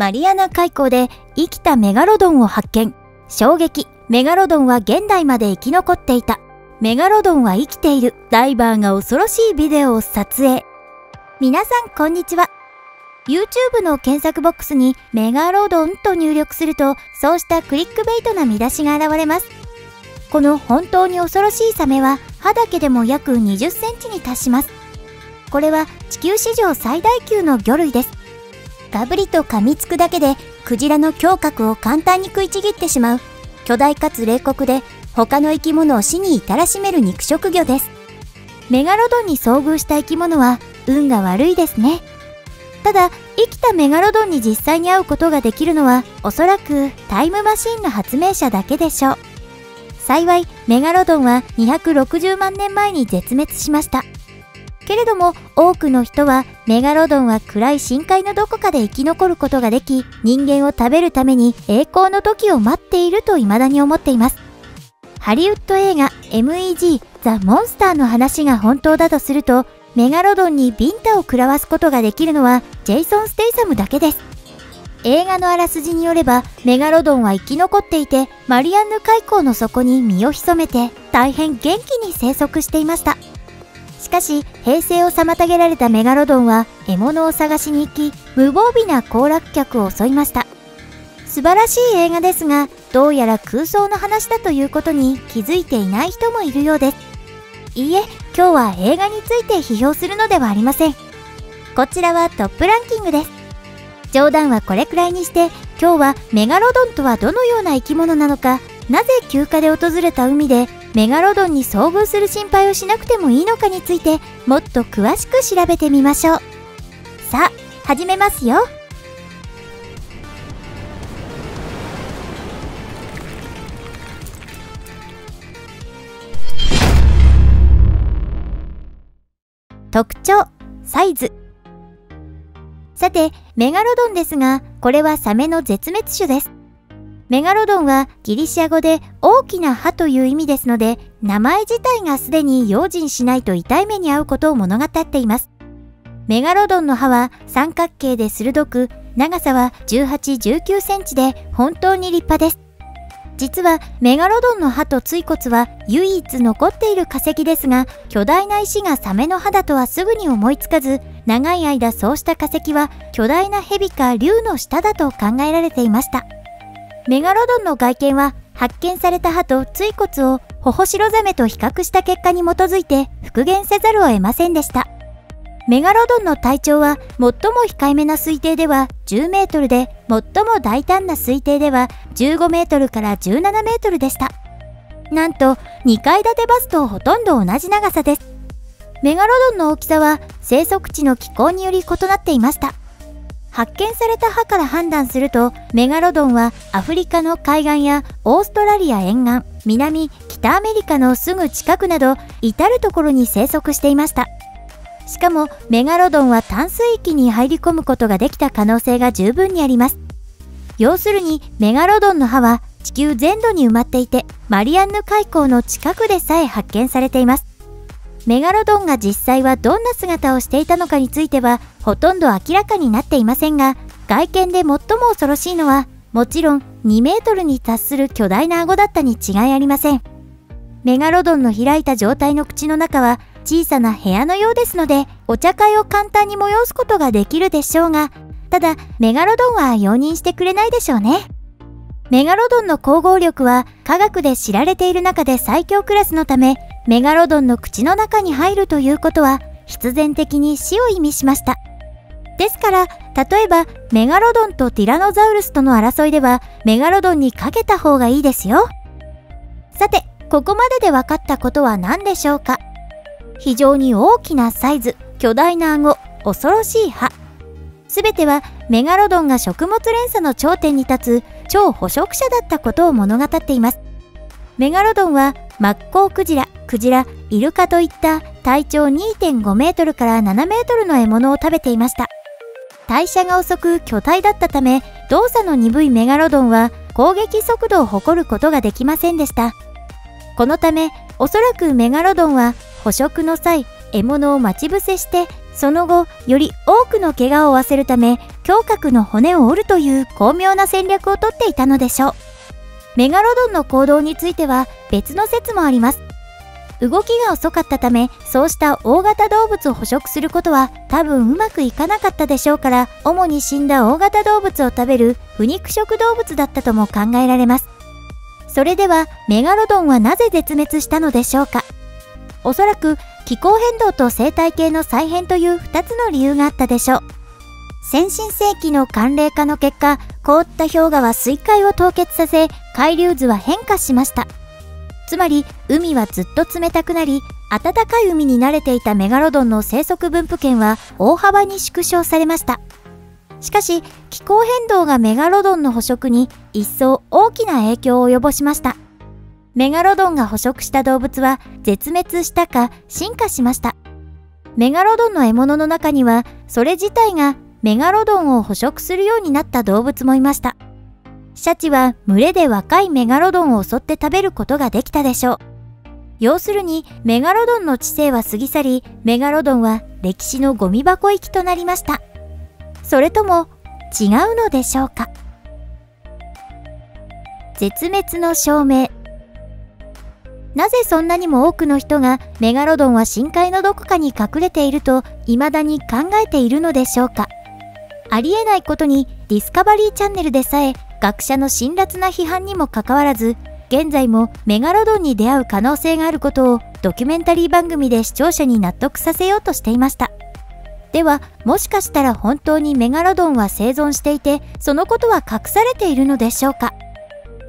マリアナ海溝で生きたメガロドンを発見。衝撃。メガロドンは現代まで生き残っていた。メガロドンは生きている。ダイバーが恐ろしいビデオを撮影。皆さんこんにちは。YouTube の検索ボックスにメガロドンと入力すると、そうしたクリックベイトな見出しが現れます。この本当に恐ろしいサメは歯だけでも約20センチに達します。これは地球史上最大級の魚類です。ガブリと噛みつくだけでクジラの胸郭を簡単に食いちぎってしまう、巨大かつ冷酷で他の生き物を死に至らしめる肉食魚です。メガロドンに遭遇した生き物は運が悪いですね。ただ、生きたメガロドンに実際に会うことができるのは、おそらくタイムマシンの発明者だけでしょう。幸い、メガロドンは260万年前に絶滅しました。けれども、多くの人はメガロドンは暗い深海のどこかで生き残ることができ、人間を食べるために栄光の時を待っていると未だに思っています。ハリウッド映画 MEG ザ・モンスターの話が本当だとすると、メガロドンにビンタを食らわすことができるのはジェイソン・ステイサムだけです。映画のあらすじによれば、メガロドンは生き残っていて、マリアンヌ海溝の底に身を潜めて大変元気に生息していました。しかし、平成を妨げられたメガロドンは獲物を探しに行き、無防備な行楽客を襲いました。素晴らしい映画ですが、どうやら空想の話だということに気づいていない人もいるようです。いいえ、今日は映画について批評するのではありません。こちらはトップランキングです。冗談はこれくらいにして、今日はメガロドンとはどのような生き物なのか、なぜ休暇で訪れた海でメガロドンに遭遇する心配をしなくてもいいのかについて、もっと詳しく調べてみましょう。さあ、始めますよ。特徴、サイズ。さて、メガロドンですが、これはサメの絶滅種です。メガロドンはギリシア語で大きな歯という意味ですので、名前自体がすでに用心しないと痛い目に遭うことを物語っています。メガロドンの歯は三角形で鋭く、長さは18、19センチで本当に立派です。実はメガロドンの歯と椎骨は唯一残っている化石ですが、巨大な石がサメの歯だとはすぐに思いつかず、長い間そうした化石は巨大なヘビか竜の舌だと考えられていました。メガロドンの外見は、発見された歯と椎骨をホホシロザメと比較した結果に基づいて復元せざるを得ませんでした。メガロドンの体長は最も控えめな推定では10メートルで、最も大胆な推定では15メートルから17メートルでした。なんと2階建てバスとほとんど同じ長さです。メガロドンの大きさは生息地の気候により異なっていました。発見された歯から判断すると、メガロドンはアフリカの海岸やオーストラリア沿岸、南、北アメリカのすぐ近くなど至る所に生息していました。しかもメガロドンは淡水域に入り込むことができた可能性が十分にあります。要するにメガロドンの歯は地球全土に埋まっていて、マリアンヌ海溝の近くでさえ発見されています。メガロドンが実際はどんな姿をしていたのかについてはほとんど明らかになっていませんが、外見で最も恐ろしいのはもちろん2メートルに達する巨大な顎だったに違いありません。メガロドンの開いた状態の口の中は小さな部屋のようですので、お茶会を簡単に催すことができるでしょうが、ただメガロドンは容認してくれないでしょうね。メガロドンの光合力は科学で知られている中で最強クラスのため、メガロドンの口の中に入るということは必然的に死を意味しました。ですから、例えばメガロドンとティラノザウルスとの争いではメガロドンにかけた方がいいですよ。さて、ここまでで分かったことは何でしょうか。非常に大きなサイズ、巨大な顎、恐ろしい歯。すべてはメガロドンが食物連鎖の頂点に立つ超捕食者だったことを物語っています。メガロドンはマッコウクジラ、クジラ、イルカといった体長 2.5 メートルから7メートルの獲物を食べていました。代謝が遅く巨体だったため、動作の鈍いメガロドンは攻撃速度を誇ることができませんでした。このため、おそらくメガロドンは捕食の際、獲物を待ち伏せして、その後より多くの怪我を負わせるため、胸郭の骨を折るという巧妙な戦略をとっていたのでしょう。メガロドンの行動については別の説もあります。動きが遅かったため、そうした大型動物を捕食することは多分うまくいかなかったでしょうから、主に死んだ大型動物を食べる腐肉食動物だったとも考えられます。それではメガロドンはなぜ絶滅したのでしょうか。おそらく気候変動と生態系の再編という2つの理由があったでしょう。先進世紀の寒冷化の結果、凍った氷河は水塊を凍結させ、海流図は変化しました。つまり海はずっと冷たくなり、暖かい海に慣れていたメガロドンの生息分布圏は大幅に縮小されました。しかし気候変動がメガロドンの捕食に一層大きな影響を及ぼしました。メガロドンが捕食した動物は絶滅したか進化しました。メガロドンの獲物の中には、それ自体がメガロドンを捕食するようになった動物もいました。シャチは群れで若いメガロドンを襲って食べることができたでしょう。要するにメガロドンの知性は過ぎ去り、メガロドンは歴史のゴミ箱行きとなりました。それとも違うのでしょうか。絶滅の証明。なぜそんなにも多くの人がメガロドンは深海のどこかに隠れていると未だに考えているのでしょうか。ありえないことに、ディスカバリーチャンネルでさえ学者の辛辣な批判にもかかわらず、現在もメガロドンに出会う可能性があることをドキュメンタリー番組で視聴者に納得させようとしていました。ではもしかしたら本当にメガロドンは生存していて、そのことは隠されているのでしょうか。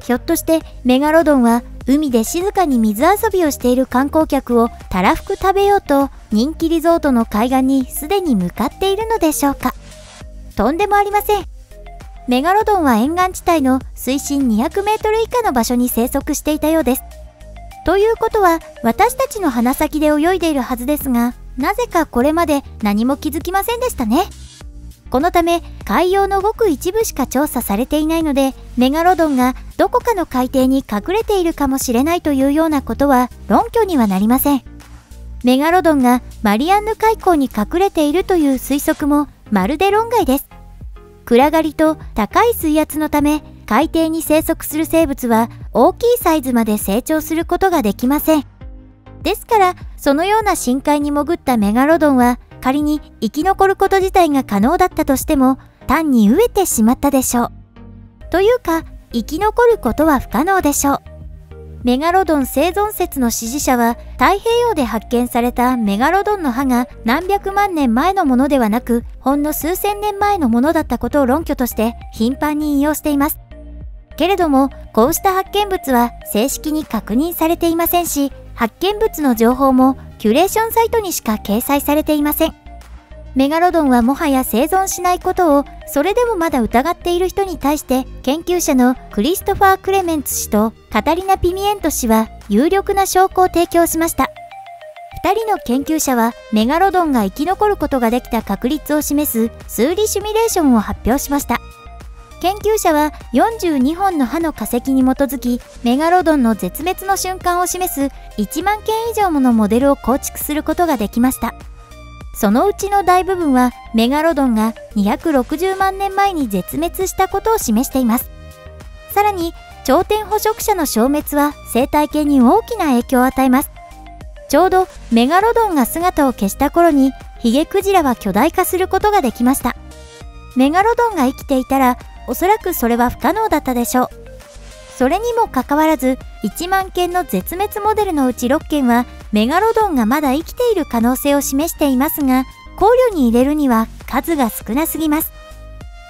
ひょっとしてメガロドンは海で静かに水遊びをしている観光客をたらふく食べようと、人気リゾートの海岸にすでに向かっているのでしょうか。とんでもありません。メガロドンは沿岸地帯の水深200メートル以下の場所に生息していたようです。ということは私たちの鼻先で泳いでいるはずですが、なぜかこれまで何も気づきませんでしたね。このため海洋のごく一部しか調査されていないので、メガロドンがどこかの海底に隠れているかもしれないというようなことは論拠にはなりません。メガロドンがマリアンヌ海溝に隠れているという推測もまるで論外です。暗がりと高い水圧のため、海底に生息する生物は大きいサイズまで成長することができません。ですからそのような深海に潜ったメガロドンは、仮に生き残ること自体が可能だったとしても単に飢えてしまったでしょう。というか生き残ることは不可能でしょう。メガロドン生存説の支持者は、太平洋で発見されたメガロドンの歯が何百万年前のものではなく、ほんの数千年前のものだったことを論拠として頻繁に引用しています。けれどもこうした発見物は正式に確認されていませんし、発見物の情報もキュレーションサイトにしか掲載されていません。メガロドンはもはや生存しないことを、それでもまだ疑っている人に対して、研究者のクリストファー・クレメンツ氏とカタリナ・ピミエント氏は有力な証拠を提供しました。2人の研究者はメガロドンが生き残ることができた確率を示す数理シミュレーションを発表しました。研究者は42本の歯の化石に基づき、メガロドンの絶滅の瞬間を示す1万件以上ものモデルを構築することができました。そのうちの大部分はメガロドンが260万年前に絶滅したことを示しています。さらに頂点捕食者の消滅は生態系に大きな影響を与えます。ちょうどメガロドンが姿を消した頃にヒゲクジラは巨大化することができました。メガロドンが生きていたらおそらくそれは不可能だったでしょう。それにもかかわらず1万件の絶滅モデルのうち6件はメガロドンがまだ生きている可能性を示していますが、考慮に入れるには数が少なすぎます。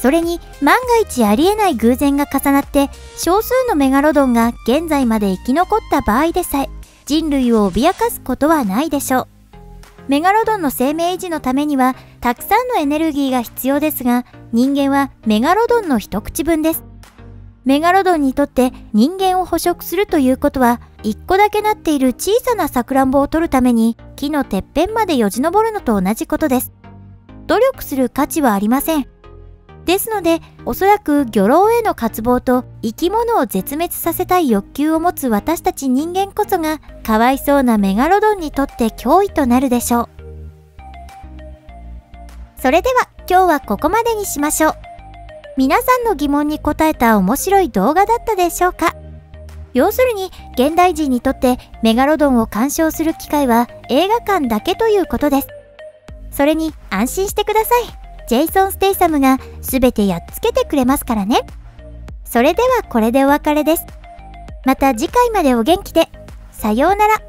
それに万が一ありえない偶然が重なって、少数のメガロドンが現在まで生き残った場合でさえ人類を脅かすことはないでしょう。メガロドンの生命維持のためにはたくさんのエネルギーが必要ですが、人間はメガロドンの一口分です。メガロドンにとって人間を捕食するということは、1個だけなっている小さなサクランボを取るために木のてっぺんまでよじ登るのと同じことです。努力する価値はありません。ですのでおそらく魚卵への渇望と生き物を絶滅させたい欲求を持つ私たち人間こそがかわいそうなメガロドンにとって脅威となるでしょう。それでは今日はここまでにしましょう。皆さんの疑問に答えた面白い動画だったでしょうか。要するに現代人にとってメガロドンを鑑賞する機会は映画館だけということです。それに安心してください。ジェイソン・ステイサムが全てやっつけてくれますからね。それではこれでお別れです。また次回までお元気で。さようなら。